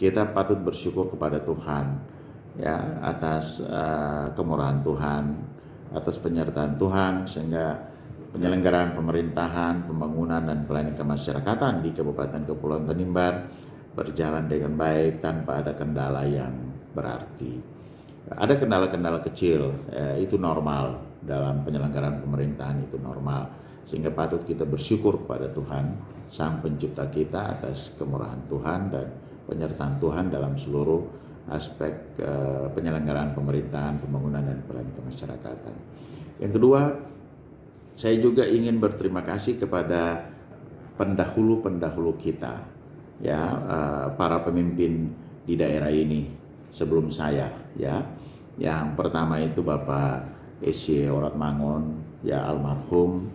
kita patut bersyukur kepada Tuhan ya atas kemurahan Tuhan, atas penyertaan Tuhan sehingga penyelenggaraan pemerintahan, pembangunan dan pelayanan kemasyarakatan di Kabupaten Kepulauan Tanimbar berjalan dengan baik tanpa ada kendala yang berarti. Ada kendala-kendala kecil, itu normal dalam penyelenggaraan pemerintahan, itu normal sehingga patut kita bersyukur kepada Tuhan Sang Pencipta kita atas kemurahan Tuhan dan penyertaan Tuhan dalam seluruh aspek penyelenggaraan pemerintahan, pembangunan, dan pelayanan kemasyarakatan. Yang kedua, saya juga ingin berterima kasih kepada pendahulu-pendahulu kita, ya, para pemimpin di daerah ini sebelum saya, ya. Yang pertama itu Bapak S.J. Orat Mangun, ya almarhum,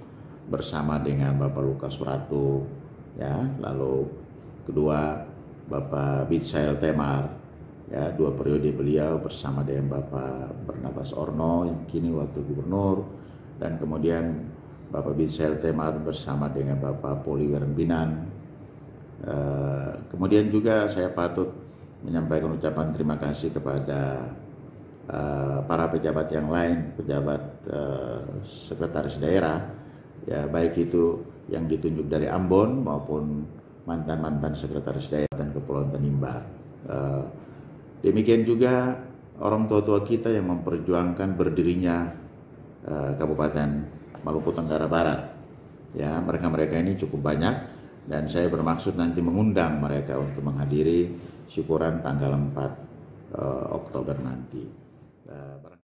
bersama dengan Bapak Lukas Suratu, ya. Lalu kedua Bapak Bitsael Temar, ya, dua periode beliau bersama dengan Bapak Bernabas Orno yang kini Wakil Gubernur, dan kemudian Bapak Bitsael Temar bersama dengan Bapak Poli Werembinan. Kemudian juga saya patut menyampaikan ucapan terima kasih kepada para pejabat yang lain, pejabat sekretaris daerah, ya baik itu yang ditunjuk dari Ambon maupun mantan-mantan sekretaris daerah dan Kepulauan Tanimbar. Demikian juga orang tua-tua kita yang memperjuangkan berdirinya Kabupaten Maluku Tenggara Barat. Ya, mereka-mereka ini cukup banyak dan saya bermaksud nanti mengundang mereka untuk menghadiri syukuran tanggal 4 Oktober nanti.